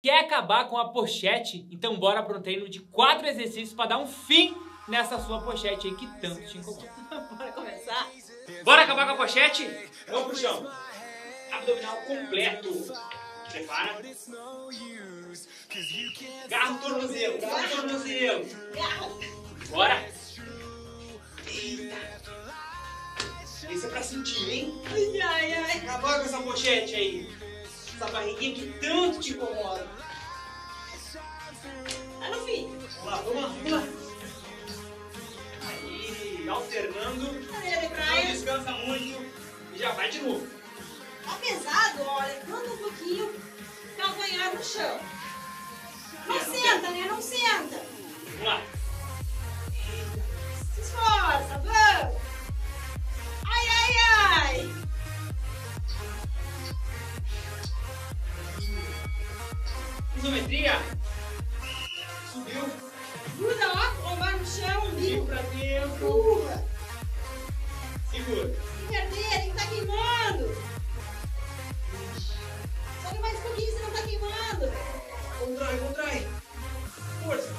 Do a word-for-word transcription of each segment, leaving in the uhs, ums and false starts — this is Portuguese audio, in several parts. Quer acabar com a pochete? Então bora para um treino de quatro exercícios para dar um fim nessa sua pochete aí que tanto te incomoda. Bora começar? Bora acabar com a pochete? Vamos pro chão. Abdominal completo. Prepara. Garra o tornozelo, garra o tornozelo. Bora. Eita. Isso é pra sentir, hein? Ai, ai, ai. Acabar com essa pochete aí. Essa barriguinha que tanto te incomoda. Ah, não, filho. Vamos lá, vamos lá, vamos lá. Aí, alternando. Cadeira de praia. Não descansa muito. E já vai de novo. Tá pesado, olha. Canta um pouquinho. Calcanhar no chão. Não, não senta, tem... né? Não senta. Vamos lá. Se esforça, vamos. Ai, ai, ai. Isometria. Subiu. Gruda lá, colar no chão, umbigo pra dentro. Curva. Segura. Se perder, tem que tá queimando. Só que mais um pouquinho, você não tá queimando. Contrai, contrai. Força.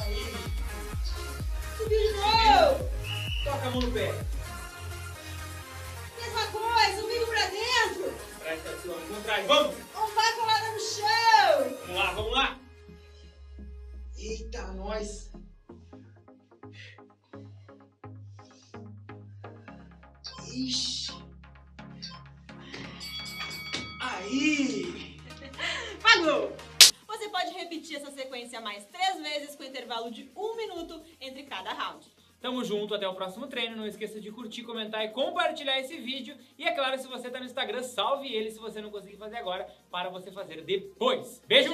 Aí. Subiu de novo. Toca a mão no pé. Mesma coisa, umbigo pra dentro. Vamos trás, vamos! Vamos lá, colada no chão! Vamos lá, vamos lá! Eita, nós! Ixi! Aí! Pagou! Você pode repetir essa sequência mais três vezes com intervalo de um minuto entre cada round. Tamo junto, até o próximo treino. Não esqueça de curtir, comentar e compartilhar esse vídeo. E é claro, se você tá no Instagram, salve ele se você não conseguir fazer agora, para você fazer depois. Beijo!